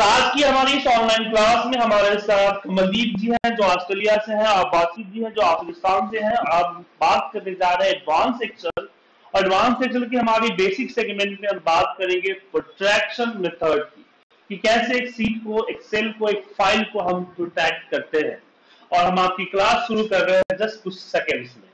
साथ ही हमारी इस ऑनलाइन क्लास में हमारे साथ कमलदीप जी हैं जो ऑस्ट्रेलिया से हैं, आबासी जी हैं जो अफगानिस्तान से हैं। आप बात करने जा रहे हैं एडवांस एक्सेल। एडवांस एक्सेल की हमारी बेसिक सेगमेंट में हम बात करेंगे प्रोट्रैक्शन मेथड की कि कैसे एक सीट को, एक्सेल को, एक फाइल को हम प्रोट्रैक्ट करते हैं। और हम आपकी क्लास शुरू कर रहे हैं जस्ट कुछ सेकेंड्स में।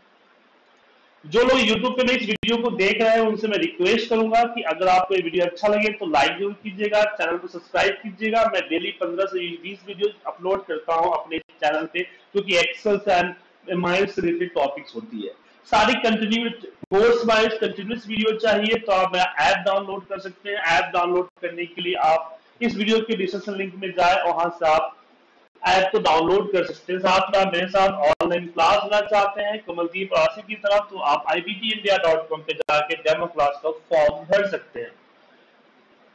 जो लोग YouTube पे मेरे इस वीडियो को देख रहे हैं उनसे मैं रिक्वेस्ट करूंगा कि अगर आपको ये वीडियो अच्छा लगे तो लाइक जरूर कीजिएगा, चैनल को सब्सक्राइब कीजिएगा। मैं डेली 15 से 20 वीडियो अपलोड करता हूं अपने चैनल पे, क्योंकि एक्सेल एंड माइंड से रिलेटेड टॉपिक्स होती है सारी। Continuous course wise continuous video चाहिए तो आप मेरा ऐप डाउनलोड कर सकते हैं। ऐप डाउनलोड करने के लिए आप इस वीडियो के डिस्क्रिप्शन लिंक में जाए और वहां से आप ऐप को डाउनलोड कर सकते हैं। साथ में आप मेरे साथ ऑनलाइन क्लास लेना चाहते हैं कमलदीप आशी की तरफ, तो आप ibt india.com पे जाके डेमो क्लास का फॉर्म भर सकते हैं।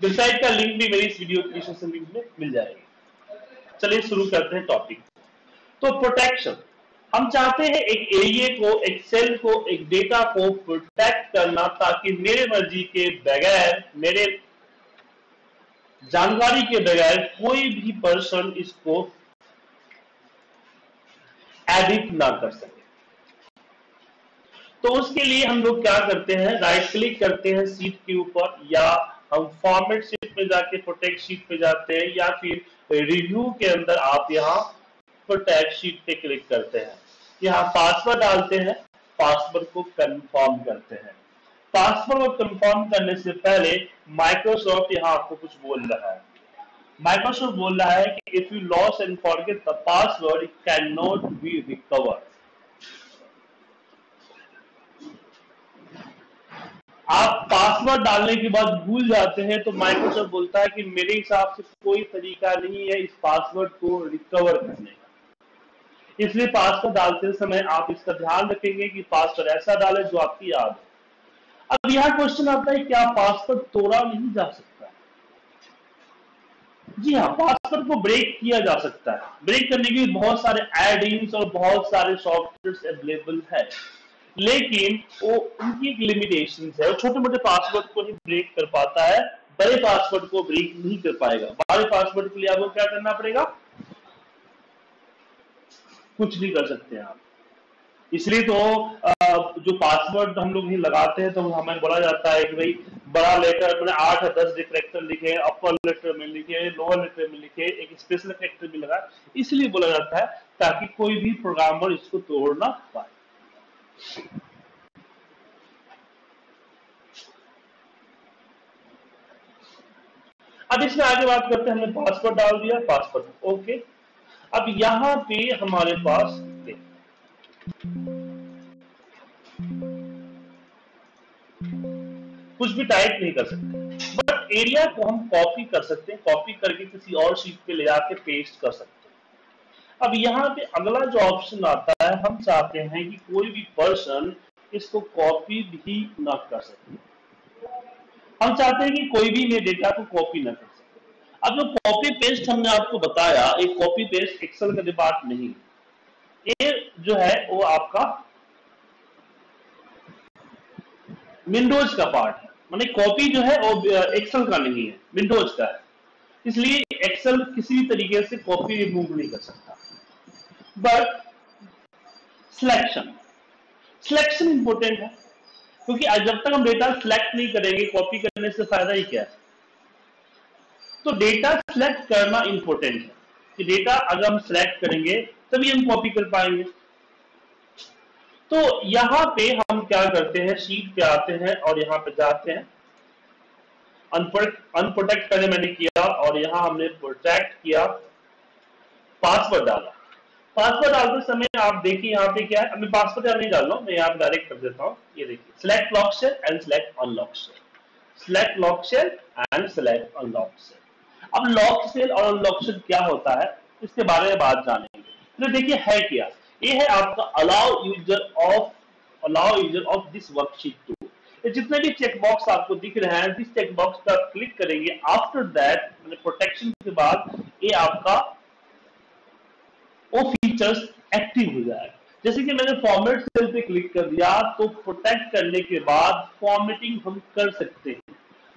वेबसाइट का लिंक भी मेरी इस वीडियो के डिस्क्रिप्शन लिंक में मिल जाएगा। चलिए शुरू करते हैं टॉपिक। तो प्रोटेक्शन, हम चाहते हैं एक एरिया को, एक सेल को, एक डेटा को प्रोटेक्ट करना ताकि मेरे मर्जी के बगैर, मेरे जानकारी के बगैर कोई भी पर्सन इसको एडिट ना कर सके। तो उसके लिए हम लोग क्या करते हैं, राइट क्लिक करते हैं सीट के ऊपर, या हम फॉर्मेट शीट में जाके प्रोटेक्ट शीट पे जाते हैं, या फिर रिव्यू के अंदर आप यहाँ प्रोटेक्ट शीट पे क्लिक करते हैं। यहाँ पासवर्ड डालते हैं, पासवर्ड को कंफर्म करते हैं। पासवर्ड को कंफर्म करने से पहले माइक्रोसॉफ्ट यहाँ आपको कुछ बोल रहा है। माइक्रोसॉफ्ट बोल रहा है कि if you loss and forget the password it can not be recovered. आप पासवर्ड डालने के बाद भूल जाते हैं तो माइक्रोसॉफ्ट बोलता है कि मेरे हिसाब से कोई तरीका नहीं है इस पासवर्ड को रिकवर करने का। इसलिए पासवर्ड डालते समय आप इसका ध्यान रखेंगे कि पासवर्ड ऐसा डालें जो आपकी याद है। अब यहां क्वेश्चन आता है, क्या पासवर्ड तोड़ा नहीं जा सकता? जी हाँ, पासवर्ड को ब्रेक किया जा सकता है। ब्रेक करने के लिए बहुत सारे एड-इन्स और बहुत सारे सॉफ्टवेयर्स अवेलेबल है, लेकिन वो उनकी एक लिमिटेशंस है। छोटे मोटे पासवर्ड को ही ब्रेक कर पाता है, बड़े पासवर्ड को ब्रेक नहीं कर पाएगा। बड़े पासवर्ड के लिए आपको क्या करना पड़ेगा, कुछ नहीं कर सकते आप। इसलिए तो जो पासवर्ड हम लोग लगाते हैं तो हमें बोला जाता है कि भाई बड़ा लेटर में 8 या 10 कैरेक्टर लिखे, अपर लेटर में लिखे, लोअर लेटर में लिखे, एक स्पेशल कैरेक्टर भी लगा। इसलिए बोला जाता है ताकि कोई भी प्रोग्रामर इसको तोड़ ना पाए। अब इसमें आगे बात करते हैं। हमने पासवर्ड डाल दिया, पासवर्ड ओके। अब यहां पे हमारे पास कुछ भी टाइप नहीं कर सकते, बट एरिया को हम कॉपी कर सकते हैं। कॉपी करके किसी और शीट पे ले जाके पेस्ट कर सकते हैं। अब यहाँ पे अगला जो ऑप्शन आता है, हम चाहते हैं कि कोई भी पर्सन इसको कॉपी भी ना कर सके। हम चाहते हैं कि कोई भी ये डेटा को कॉपी ना कर सके। अब जो कॉपी पेस्ट हमने आपको बताया, एक कॉपी पेस्ट एक्सेल का डिपार्ट नहीं, ये जो है वो आपका विंडोज का पार्ट है। माने कॉपी जो है वो एक्सेल का नहीं है, विंडोज का है। इसलिए एक्सेल किसी भी तरीके से कॉपी रिमूव नहीं कर सकता। बट सिलेक्शन इंपोर्टेंट है, क्योंकि जब तक हम डेटा सिलेक्ट नहीं करेंगे, कॉपी करने से फायदा ही क्या है। तो डेटा सिलेक्ट करना इंपोर्टेंट है कि डेटा अगर हम सिलेक्ट करेंगे तभी हम कॉपी कर पाएंगे। तो यहां पे हम क्या करते हैं, शीट पे आते हैं और यहां पे जाते हैं। अनप्रोटेक्ट पहले मैंने किया और यहां हमने प्रोटेक्ट किया, पासवर्ड डाला। पासवर्ड डालते समय आप देखिए यहाँ पे क्या है। अब मैं पासवर्ड यहाँ नहीं डाल रहा हूँ, मैं यहाँ डायरेक्ट कर देता हूँ। ये देखिए, select lock cell and select unlock cell, select lock cell and select unlock cell. अब लॉक शेल और अनलॉक शेल क्या होता है, इसके बारे में बात जानेंगे। तो देखिए है क्या, ये है आपका allow user of this worksheet to. ये जितने भी चेकबॉक्स आपको दिख रहे हैं, दिस चेकबॉक्स पर क्लिक करेंगे। आफ्टर दैट मैंने प्रोटेक्शन के बाद ये आपका वो फीचर्स एक्टिव हो जाएगा। जैसे कि मैंने फॉर्मेट सेल पे क्लिक कर दिया तो प्रोटेक्ट करने के बाद फॉर्मेटिंग हम कर सकते हैं।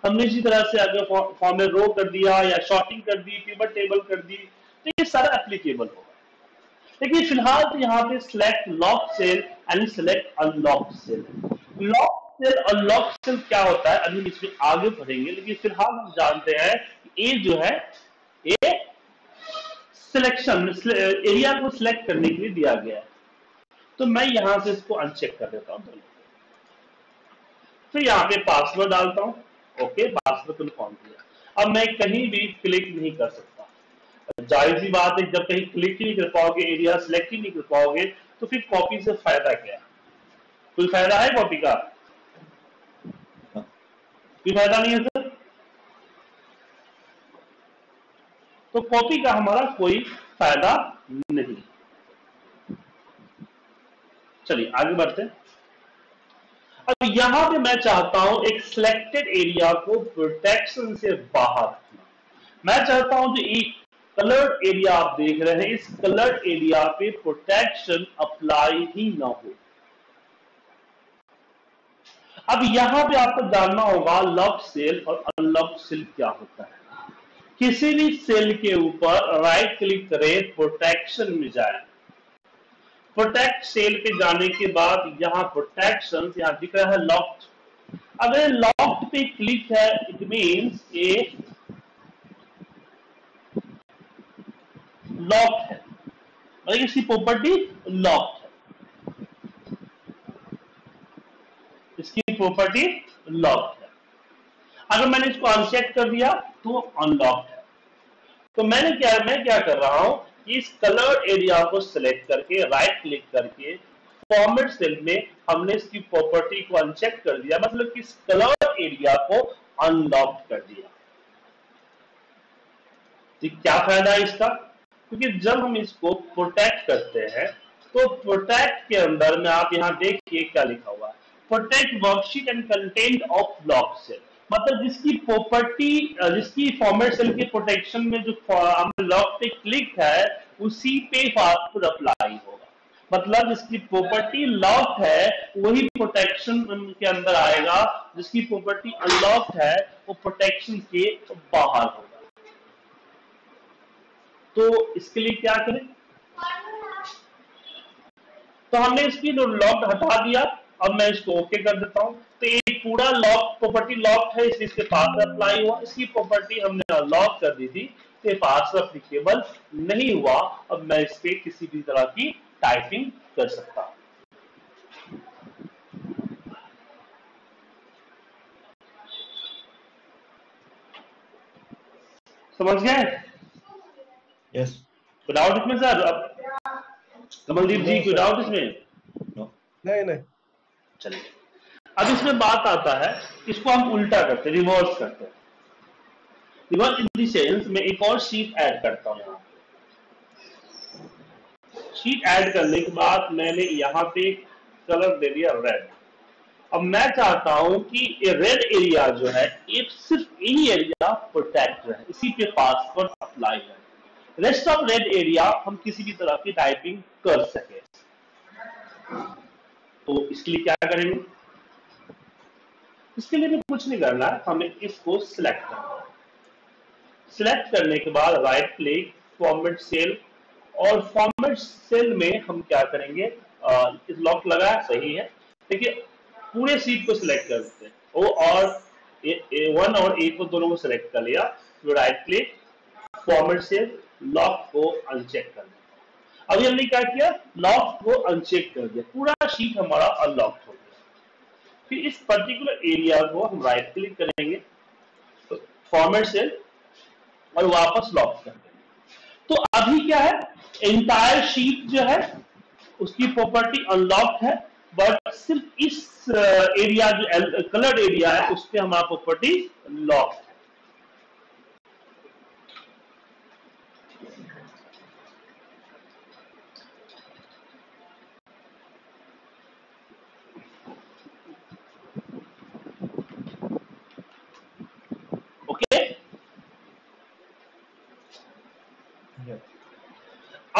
हमने इसी तरह से अगर फॉर्म में रो कर दिया या शॉर्टिंग कर दी, पिवट टेबल कर दी, तो ये सारा एप्लीकेबल होगा। लेकिन फिलहाल तो यहाँ पे select lock cell and select unlock cell. Lock cell unlock cell क्या होता है अभी इसमें आगे बढ़ेंगे, लेकिन फिलहाल हम जानते हैं ए जो है ए सिलेक्शन एरिया को सिलेक्ट करने के लिए दिया गया है। तो मैं यहां से इसको अनचेक कर देता हूं, फिर यहां पे पासवर्ड डालता हूं। ओके, पासवर्ड कन्फर्म किया। अब मैं कहीं भी क्लिक नहीं कर सकता। जाहिर सी बात है, जब कहीं क्लिक ही नहीं कर पाओगे, एरिया सिलेक्ट ही नहीं कर पाओगे, तो फिर कॉपी से फायदा क्या? कोई फायदा है कॉपी का? कोई फायदा नहीं है सर। तो कॉपी का हमारा कोई फायदा नहीं। चलिए आगे बढ़ते हैं। अब यहां पे मैं चाहता हूं एक सिलेक्टेड एरिया को प्रोटेक्शन से बाहर रखना। मैं चाहता हूं जो एक कलर्ड एरिया आप देख रहे हैं, इस कलर्ड एरिया पे प्रोटेक्शन अप्लाई ही ना हो। अब यहां पे आपको जानना होगा लॉक सेल और अनलॉक सेल क्या होता है। किसी भी सेल के ऊपर राइट क्लिक करें, प्रोटेक्शन में जाए। प्रोटेक्ट सेल पे जाने के बाद यहाँ प्रोटेक्शन यहाँ दिख रहा है लॉक्ड। अगर लॉक्ड पे क्लिक है, इट मींस ये लॉक्ड है, मतलब इसकी प्रॉपर्टी लॉक्ड है, इसकी प्रॉपर्टी लॉक्ड है। अगर मैंने इसको अनचेक कर दिया तो अनलॉक्ड है। तो मैं क्या कर रहा हूं, इस कलर एरिया को सिलेक्ट करके राइट क्लिक करके फॉर्मेट सेल में हमने इसकी प्रॉपर्टी को अनचेक कर दिया, मतलब कि इस कलर एरिया को अनलॉक कर दिया। ठीक, क्या फायदा है इसका? क्योंकि जब हम इसको प्रोटेक्ट करते हैं तो प्रोटेक्ट के अंदर में आप यहां देखिए क्या लिखा हुआ है, protect worksheet and content of lock cell. मतलब जिसकी प्रॉपर्टी, जिसकी फॉर्मेट सेल के प्रोटेक्शन में जो लॉक पे क्लिक है, उसी पे पासवर्ड अप्लाई होगा। मतलब जिसकी प्रॉपर्टी लॉक है वही प्रोटेक्शन के अंदर आएगा, जिसकी प्रॉपर्टी अनलॉक है वो प्रोटेक्शन के बाहर होगा। तो इसके लिए क्या करें? तो हमने इसकी जो लॉक हटा दिया, अब मैं इसको ओके कर देता हूं। तो एक पूरा लॉक प्रॉपर्टी लॉक है, इसलिए इसके पास अप्लाई हुआ। इसकी प्रॉपर्टी हमने लॉक कर दी थी, पास एप्लीकेबल नहीं हुआ। अब मैं इस पे किसी भी तरह की टाइपिंग कर सकता हूं। समझ गए? यस। कोई डाउट इसमें सर? कमलदीप जी कोई डाउट इसमें? नहीं। चलिए, अब इसमें बात आता है, इसको हम उल्टा करते, रिवर्स करते हैं। इन दी सेंस में एक और शीट ऐड करता हूं। शीट ऐड करने के बाद मैंने यहां पे कलर दे दिया रेड। अब मैं चाहता हूं कि ये रेड एरिया जो है, ये सिर्फ यही एरिया प्रोटेक्ट रहे, इसी पे पासवर्ड अप्लाई है। रेस्ट ऑफ रेड एरिया हम किसी भी तरह की टाइपिंग कर सके। तो इसके लिए क्या करेंगे? इसके लिए कुछ नहीं करना, हमें इसको सिलेक्ट करना। सिलेक्ट करने के बाद राइट क्लिक, फॉर्मेट सेल, और फॉर्मेट सेल में हम क्या करेंगे, लॉक लगाया सही है, देखिए पूरे सीट को सिलेक्ट कर देते हैं, ओ और A1 और A को दोनों को सिलेक्ट कर लिया। Right click, format cell, lock को अनचेक कर दिया। अभी हमने क्या किया, लॉक को अनचेक कर दिया, पूरा शीट हमारा अनलॉक हो गया। फिर इस पर्टिकुलर एरिया को हम राइट क्लिक करेंगे, फॉर्मेट सेल, और वापस लॉक कर देंगे। तो अभी क्या है, एंटायर शीट जो है उसकी प्रॉपर्टी अनलॉक है, बट सिर्फ इस एरिया जो कलर्ड एरिया है उस पर हमारा प्रॉपर्टी लॉक है।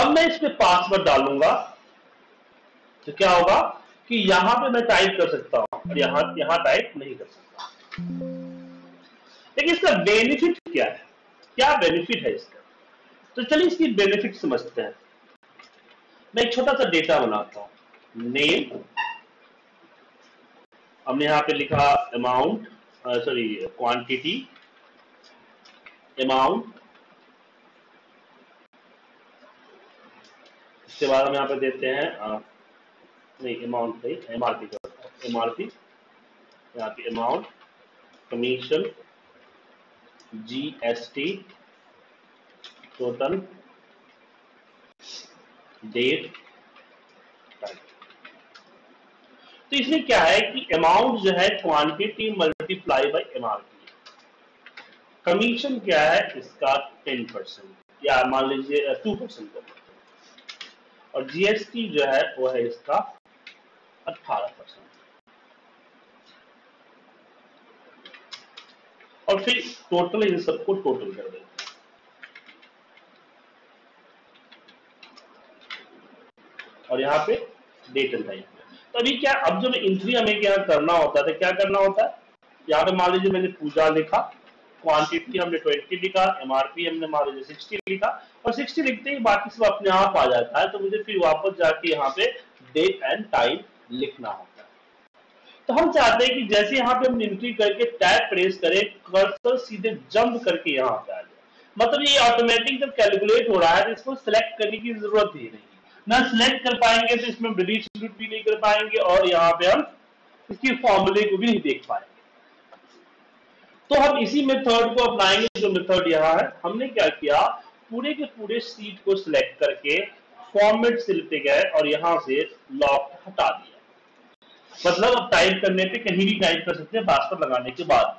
अब मैं इस पे पासवर्ड डालूंगा तो क्या होगा कि यहां पे मैं टाइप कर सकता हूं और यहां टाइप नहीं कर सकता। लेकिन इसका बेनिफिट क्या है, क्या बेनिफिट है इसका? तो चलिए इसकी बेनिफिट समझते हैं। मैं एक छोटा सा डेटा बनाता हूं। नेम, हमने यहां पे लिखा अमाउंट, सॉरी क्वांटिटी, अमाउंट, इसके बाद हम यहां पे देते हैं नहीं अमाउंट नहीं एमआरपी करता हूं, एमआरपी यहाँ पे amount, commission, GST, total, date. तो इसमें क्या है कि अमाउंट जो है quantity multiply by MRP. Commission क्या है इसका 10% या मान लीजिए 2% का, और जीएसटी जो है वो है इसका 18%। और फिर टोटल, इन सबको टोटल कर देते हैं। और यहाँ पे डेट एंड टाइम। तो अभी क्या, अब जो एंट्री हमें क्या करना होता था, क्या करना होता है, यहाँ पे मान लीजिए मैंने पूजा लिखा, क्वांटिटी हमने 20 लिखा, एमआरपी हमने मान लीजिए 60 लिखा, और 60 लिखते ही बाकी सब अपने आप आ जाता है। तो मुझे फिर वापस जाके यहाँ पे डेट एंड टाइम लिखना होता है। तो हम चाहते हैं कि जैसे यहाँ पे हम एंट्री करके टैब प्रेस करें, कर्सर सीधे जंप करके यहाँ पे आ जाए। मतलब ये ऑटोमेटिक जब कैलकुलेट हो रहा है तो इसको सिलेक्ट करने की जरूरत ही नहीं, ना सिलेक्ट कर पाएंगे तो इसमें डिलीट भी नहीं कर पाएंगे, और यहाँ पे हम इसकी फॉर्मूले को भी नहीं देख पाएंगे। तो हम इसी मेथड को अपनाएंगे जो मेथड यहाँ है। हमने क्या किया, पूरे के पूरे सीट को सिलेक्ट करके फॉर्मेट से लेते गए और यहाँ से लॉक हटा दिया। मतलब अब टाइप करने पे कहीं भी टाइप कर सकते हैं पासवर्ड लगाने के बाद।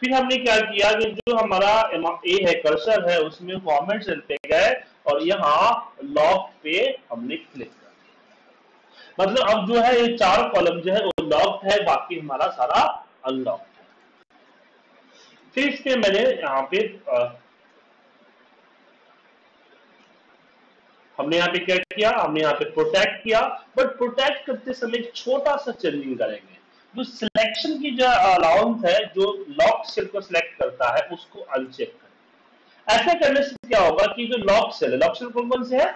फिर हमने क्या किया कि जो हमारा ए है, कर्सर है, उसमें फॉर्मेट से लेते गए और यहाँ लॉक पे हमने क्लिक कर दिया। मतलब अब जो है ये चार कॉलम जो है वो लॉक्ड है, बाकी हमारा सारा अनलॉक्ड है। फिर इसके मैंने यहाँ पे हमने यहाँ पे क्या किया, हमने यहाँ पे प्रोटेक्ट किया। बट प्रोटेक्ट करते समय एक छोटा सा चेंजिंग करेंगे। जो सिलेक्शन की जो अलाउंस है, जो लॉक सेल को सिलेक्ट करता है उसको अनचेक करें। ऐसा करने से क्या होगा कि जो लॉक सेल है, लॉक सेल कौन से है,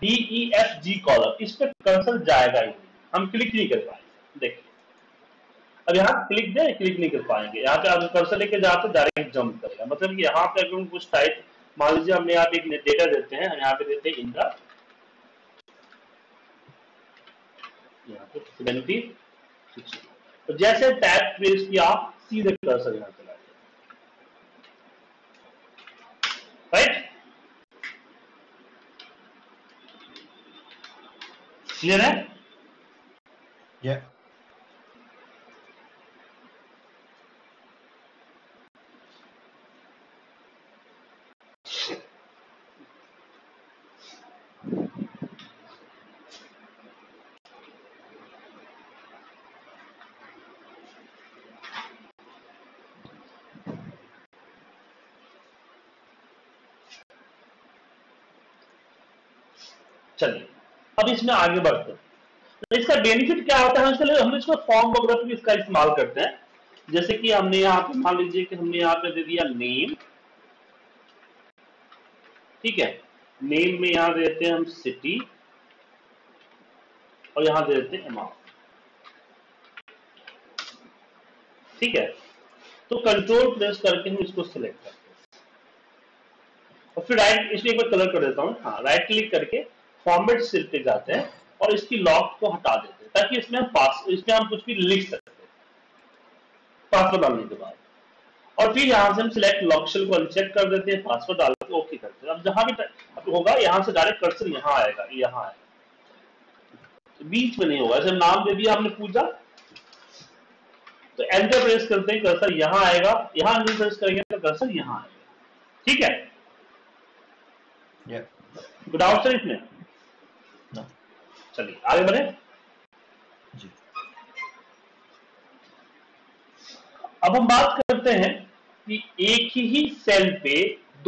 D E F G column, इस पर कर्सर जाएगा ही नहीं, हम क्लिक नहीं कर पाएंगे। देखिए अब यहाँ क्लिक नहीं कर पाएंगे। यहाँ पे आप कर्सर लेके जाते डायरेक्ट जंप करेगा। मतलब कि यहाँ पे अगर कुछ टाइप, मान लीजिए हमने यहाँ पे एक डेटा देते हैं, यहाँ पे देते हैं इंद्रा, यहाँ पे 70, 60। तो जैसे टैब प्रेस किया सीधे कर्सर यहाँ चला गया, राइट? क्लियर है? या चलिए अब इसमें आगे बढ़ते हैं। तो इसका बेनिफिट क्या होता है, हम इसको फॉर्म वगैरह में इसका इस्तेमाल करते हैं। जैसे कि हमने यहाँ पे मान लीजिए कि हमने यहाँ पे दे दिया नेम, ठीक है, नेम में यहाँ देते हैं हम सिटी और यहाँ देते हैं अमाउंट, ठीक है। तो कंट्रोल प्रेस करके हम इसको सिलेक्ट करते हैं और फिर राइट, इसलिए एक बार कलर कर देता हूँ, हाँ, राइट क्लिक करके फॉर्मेट सेल पे जाते हैं और इसकी लॉक को हटा देते हैं ताकि इसमें हम कुछ भी लिख सकते हैं पासवर्ड डालने के बाद। और फिर यहाँ से हम सिलेक्ट लॉक सेल को अनचेक कर देते हैं, पासवर्ड डाल के ओके करते हैं। अब जहां भी होगा यहाँ से डायरेक्ट कर्सर यहाँ आएगा, यहाँ आएगा, बीच में नहीं होगा। जैसे नाम दे दिया हमने पूजा, तो एंटर प्रेस करते हैं, कर्सर यहाँ आएगा, यहाँ एंटर प्रेस करेंगे तो कर्सर यहाँ आएगा, ठीक है। गुड आफ्टरनून इसमें। चलिए आगे बढ़े जी। अब हम बात करते हैं कि एक ही सेल पे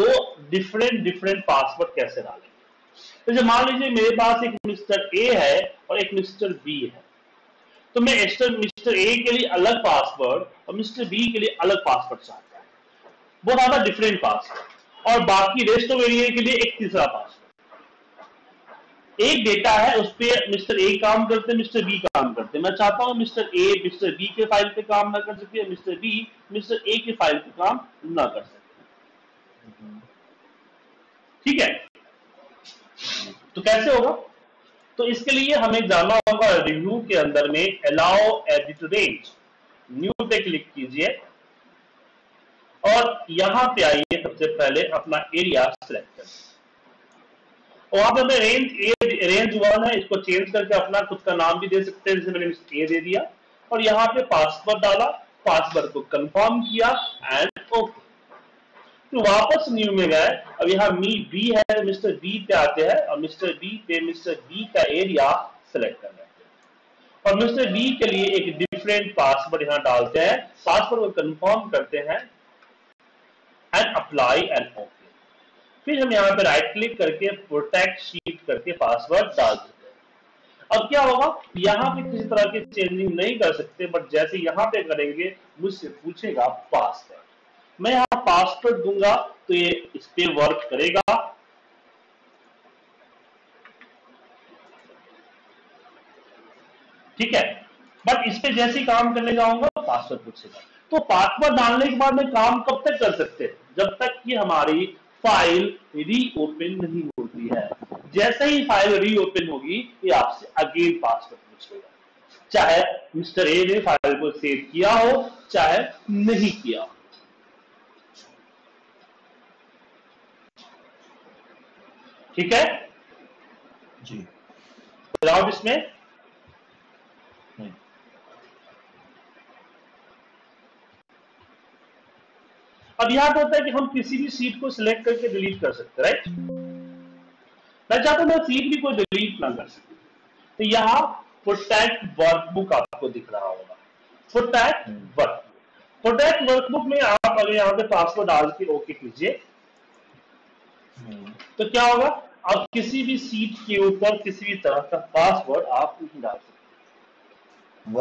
दो डिफरेंट पासवर्ड कैसे डालें। तो जब मान लीजिए मेरे पास एक मिस्टर ए है और एक मिस्टर बी है, तो मैं मिस्टर ए के लिए अलग पासवर्ड और मिस्टर बी के लिए अलग पासवर्ड चाहता हूं। वो था डिफरेंट पास और बाकी रेस्ट ऑफ एरिया के लिए एक तीसरा पास। एक डेटा है उस पर मिस्टर ए काम करते हैं, मिस्टर बी काम करते हैं। मैं चाहता हूं मिस्टर ए मिस्टर बी के फाइल पे काम ना कर सके, मिस्टर बी मिस्टर ए के फाइल पे काम ना कर सके। ठीक है, तो कैसे होगा? तो इसके लिए हमें जाना होगा रिव्यू के अंदर में अलाउ एडिट रेंज, न्यू पे क्लिक कीजिए और यहां पे आइए। सबसे पहले अपना एरिया सिलेक्ट करें, वहां पर रेंज वन है, इसको चेंज करके अपना खुद का नाम भी दे सकते हैं, जैसे मैंने ए दे दिया और यहां पे पासवर्ड डाला, पासवर्ड को कंफर्म किया एंड ओके। तो वापस न्यू में गए, अब यहाँ बी है, मिस्टर बी पे आते हैं और मिस्टर बी पे मिस्टर बी का एरिया सिलेक्ट कर लेते हैं और मिस्टर बी के लिए एक डिफरेंट पासवर्ड यहाँ डालते हैं, पासवर्ड को कंफर्म करते हैं एंड अप्लाई एंड ओके। फिर हम यहाँ पे राइट क्लिक करके प्रोटेक्ट शीट करके पासवर्ड डाल देते हैं। अब क्या होगा, यहाँ पे किसी तरह की चेंजिंग नहीं कर सकते, बट जैसे यहाँ पे करेंगे मुझसे पूछेगा पासवर्ड, मैं यहां पासवर्ड दूंगा तो ये इस पे वर्क करेगा। ठीक है, बट इस पे जैसे ही काम करने जाऊंगा पासवर्ड पूछेगा। तो पासवर्ड डालने के बाद में काम कब तक कर सकते हैं? जब तक कि हमारी फाइल रीओपन नहीं होती है। जैसे ही फाइल रीओपन होगी ये आपसे अगेन पासवर्ड पूछेगा, चाहे मिस्टर ए ने फाइल को सेव किया हो चाहे नहीं किया हो। ठीक है जी, डाउट इसमें? नहीं। अब याद होता है कि हम किसी भी सीट को सिलेक्ट करके डिलीट कर सकते हैं, राइट? मैं चाहता हूं मैं सीट भी कोई डिलीट ना कर सकूं, तो यहां प्रोटेक्ट वर्कबुक आपको दिख रहा होगा, प्रोटेक्ट वर्कबुक। प्रोटेक्ट वर्कबुक में आप अगर यहां पे पासवर्ड डाल के ओके कीजिए तो क्या होगा, आप किसी भी सीट के ऊपर किसी भी तरह का पासवर्ड आप नहीं डाल सकते,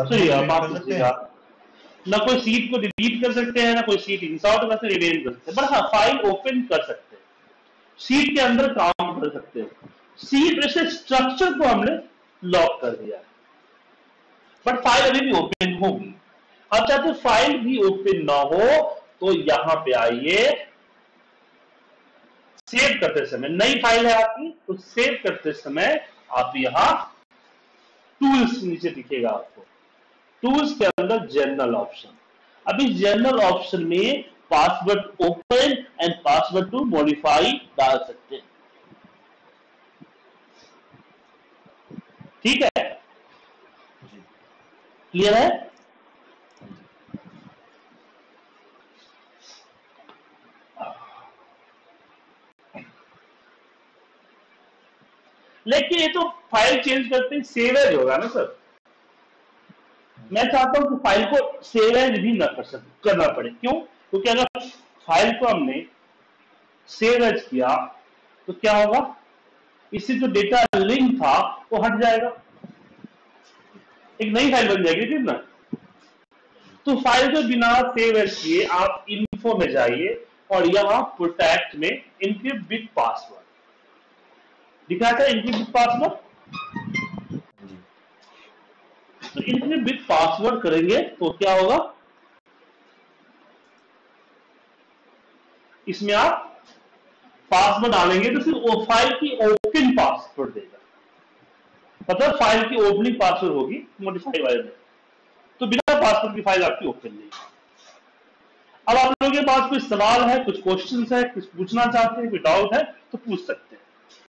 ना कोई सीट को डिलीट कर सकते हैं, ना कोई सीट इंसर्ट कर सकते, रिनेम कर सकते हैं, बट हाँ फाइल ओपन कर सकते हैं, सीट के अंदर काम कर सकते हैं। सीट से स्ट्रक्चर को हमने लॉक कर दिया बट फाइल अभी भी ओपन होगी। आप चाहते फाइल भी ओपन ना हो तो यहां पे आइए, सेव करते समय नई फाइल है आपकी तो सेव करते समय आप यहां टूल्स नीचे दिखेगा आपको, टूल्स के अंदर जनरल ऑप्शन, अभी जनरल ऑप्शन में password open and password to modify डाल सकते हैं। ठीक है, क्लियर है? लेकिन ये तो फाइल चेंज करते ही सेव एज होगा ना सर, मैं चाहता हूं कि फाइल को सेव एज भी ना करना पड़े। क्यों? क्योंकि अगर फाइल को हमने सेव एज किया तो क्या होगा, इससे जो डेटा लिंक था वो हट जाएगा, एक नई फाइल बन जाएगी, ठीक ना? तो फाइल को बिना सेव एज किए आप इन्फो में जाइए और यहां प्रोटेक्ट में इनक्रिप्ट विद पासवर्ड दिखा था, इनक्रिप्ट पासवर्ड। तो इनक्रिप्ट विद पासवर्ड करेंगे तो क्या होगा, इसमें आप पासवर्ड डालेंगे तो सिर्फ वो फाइल की ओपन पासवर्ड देगा, मतलब फाइल की ओपनिंग पासवर्ड होगी मॉडिफाई वाले में, तो बिना पासवर्ड की फाइल आपकी ओपन नहीं। अब आप लोगों के पास कोई सवाल है, कुछ क्वेश्चन है, कुछ पूछना चाहते हैं, कोई डाउट है तो पूछ सकते हैं।